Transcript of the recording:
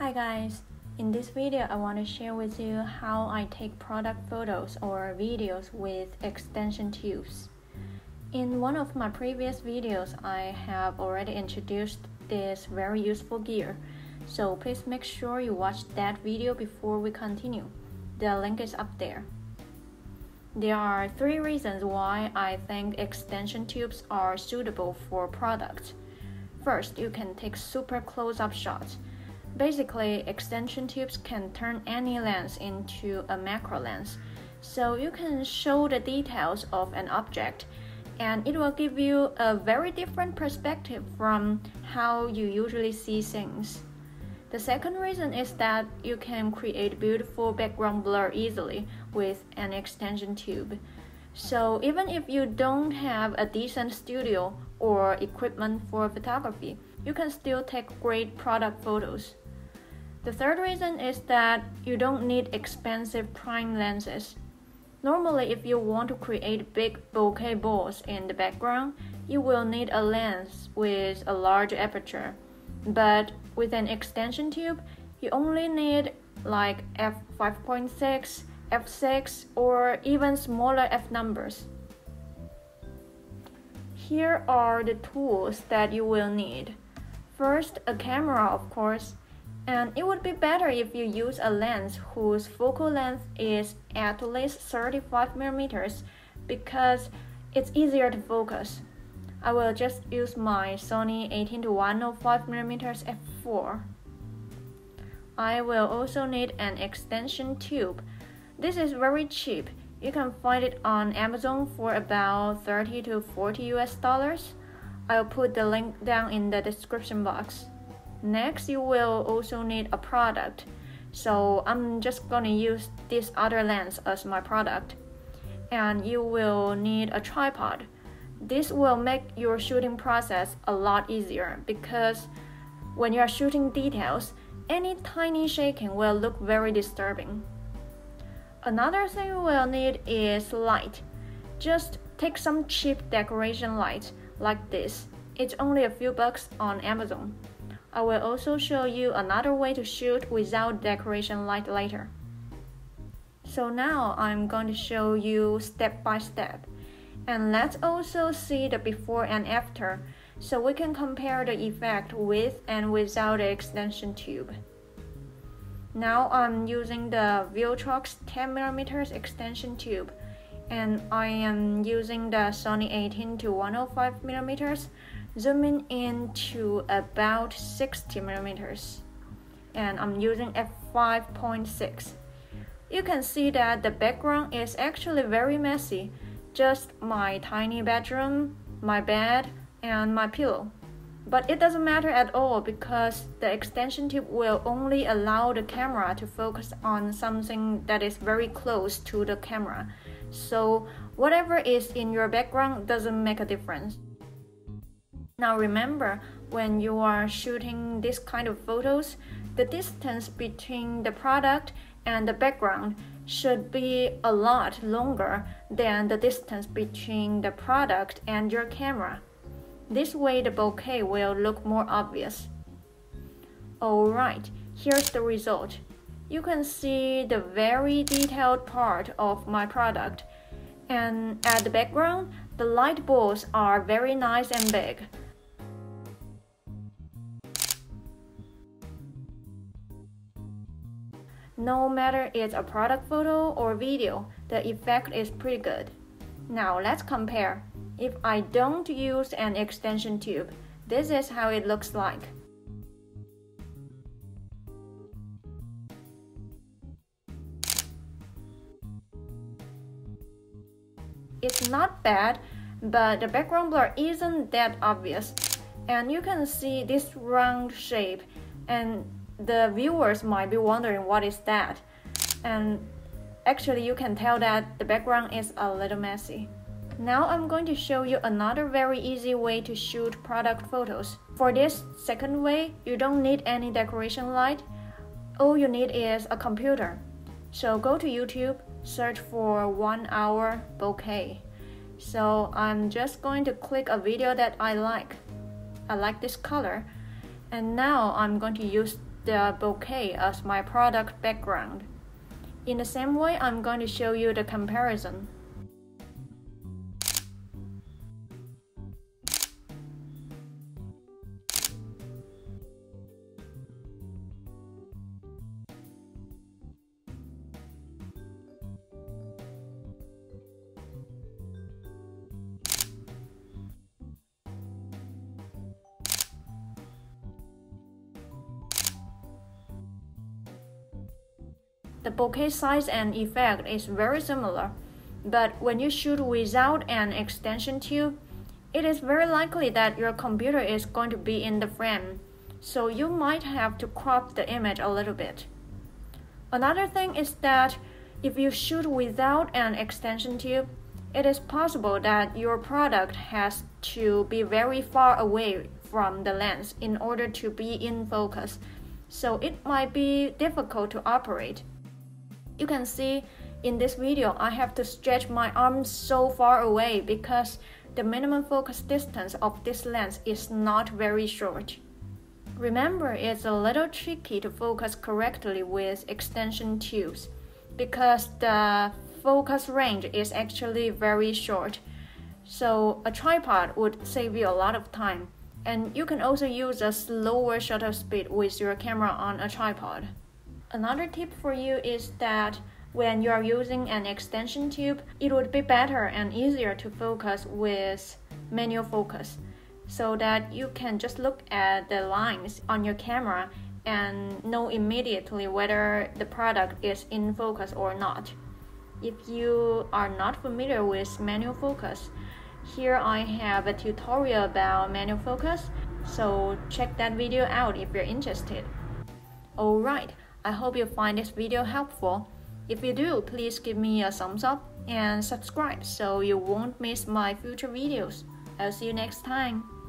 Hi guys, in this video I want to share with you how I take product photos or videos with extension tubes. In one of my previous videos I have already introduced this very useful gear, so please make sure you watch that video before we continue. The link is up there. There are three reasons why I think extension tubes are suitable for products. First, you can take super close-up shots. Basically, extension tubes can turn any lens into a macro lens, so you can show the details of an object, and it will give you a very different perspective from how you usually see things. The second reason is that you can create beautiful background blur easily with an extension tube. So even if you don't have a decent studio or equipment for photography, you can still take great product photos. The third reason is that you don't need expensive prime lenses. Normally, if you want to create big bokeh balls in the background, you will need a lens with a large aperture. But with an extension tube, you only need like f5.6, f6, or even smaller f numbers. Here are the tools that you will need. First, a camera, of course, and it would be better if you use a lens whose focal length is at least 35mm because it's easier to focus. I will just use my Sony 18-105mm f4. I will also need an extension tube. This is very cheap. You can find it on Amazon for about $30 to $40. I'll put the link down in the description box. Next, you will also need a product, so I'm just gonna use this other lens as my product. And you will need a tripod. This will make your shooting process a lot easier because when you are shooting details, any tiny shaking will look very disturbing. Another thing you will need is light. Just take some cheap decoration light like this. It's only a few bucks on Amazon. I will also show you another way to shoot without decoration light later. So now I'm going to show you step by step. And let's also see the before and after, so we can compare the effect with and without the extension tube. Now I'm using the Viltrox 10mm extension tube, and I am using the Sony 18-105mm, zooming in to about 60mm, and I'm using f5.6. You can see that the background is actually very messy, just my tiny bedroom, my bed, and my pillow. But it doesn't matter at all because the extension tube will only allow the camera to focus on something that is very close to the camera. So whatever is in your background doesn't make a difference. Now remember, when you are shooting this kind of photos, the distance between the product and the background should be a lot longer than the distance between the product and your camera. This way the bokeh will look more obvious. Alright, here's the result. You can see the very detailed part of my product. And at the background, the light balls are very nice and big. No matter it's a product photo or video, the effect is pretty good. Now let's compare. If I don't use an extension tube, this is how it looks like. It's not bad, but the background blur isn't that obvious. And you can see this round shape, and the viewers might be wondering what is that. And actually you can tell that the background is a little messy. Now I'm going to show you another very easy way to shoot product photos. For this second way, you don't need any decoration light. All you need is a computer. So go to YouTube, search for 1 hour bokeh. So I'm just going to click a video that I like. I like this color. And now I'm going to use the bouquet as my product background. In the same way, I'm going to show you the comparison. The bouquet size and effect is very similar, but when you shoot without an extension tube, it is very likely that your computer is going to be in the frame, so you might have to crop the image a little bit. Another thing is that if you shoot without an extension tube, it is possible that your product has to be very far away from the lens in order to be in focus, so it might be difficult to operate. You can see in this video, I have to stretch my arms so far away because the minimum focus distance of this lens is not very short. Remember, it's a little tricky to focus correctly with extension tubes because the focus range is actually very short. So a tripod would save you a lot of time. And you can also use a slower shutter speed with your camera on a tripod. Another tip for you is that when you are using an extension tube, it would be better and easier to focus with manual focus so that you can just look at the lines on your camera and know immediately whether the product is in focus or not. If you are not familiar with manual focus, here I have a tutorial about manual focus, so check that video out if you're interested. Alright. I hope you find this video helpful. If you do, please give me a thumbs up and subscribe so you won't miss my future videos. I'll see you next time.